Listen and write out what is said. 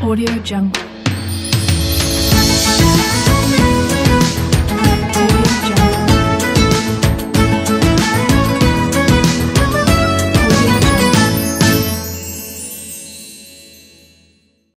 Audio Jungle.